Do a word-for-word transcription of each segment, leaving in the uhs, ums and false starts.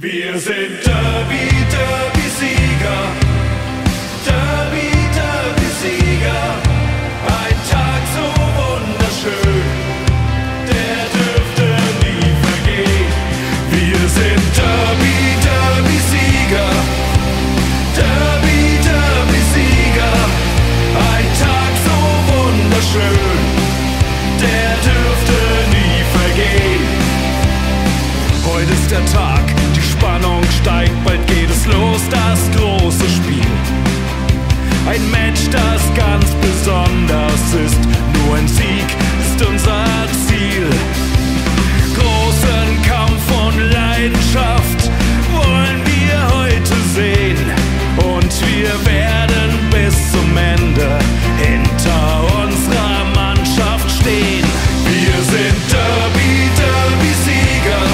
Wir sind Derby, Derbysieger. Derby, Derbysieger. Ein Tag so wunderschön, der dürfte nie vergehen. Wir sind Derby, Derbysieger. Derby, Derbysieger. Ein Tag so wunderschön, der dürfte nie vergehen. Heute ist der Tag. Spannung steigt, bald geht es los, das große Spiel. Ein Match, das ganz besonders ist, nur ein Sieg ist unser Ziel. Großen Kampf und Leidenschaft wollen wir heute sehen. Und wir werden bis zum Ende hinter unserer Mannschaft stehen. Wir sind Derby, Derbysieger.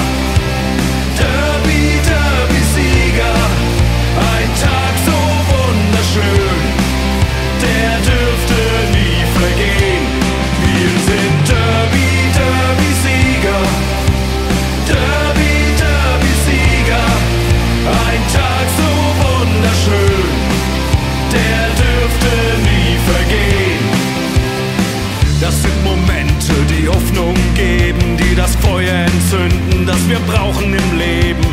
Wir brauchen im Leben.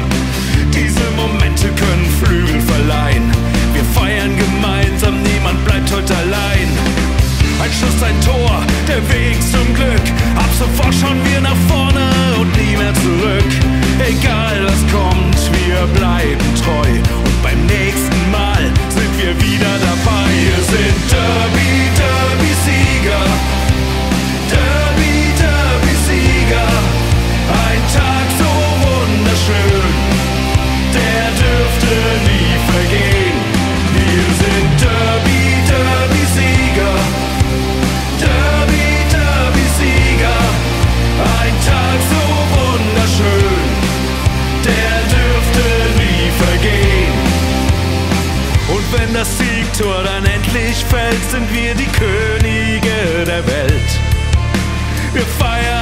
Diese Momente können Flügel verleihen. Wir feiern gemeinsam, niemand bleibt heute allein. Ein Schuss, ein Tor, der Weg zum Glück. Ab sofort schauen wir nach vorne und nie mehr zurück. Egal was kommt, wir bleiben treu. Und beim nächsten Mal sind wir wieder dabei. Wir sind Derby, Derbysieger. Derby, Derbysieger. Ein Tag so wunderschön, der dürfte nie vergehen. Wir sind Derby, Derbysieger. Derby, Derbysieger. Ein Tag so wunderschön, der dürfte nie vergehen. Und wenn das Siegtor dann endlich fällt, sind wir die Könige der Welt. Wir feiern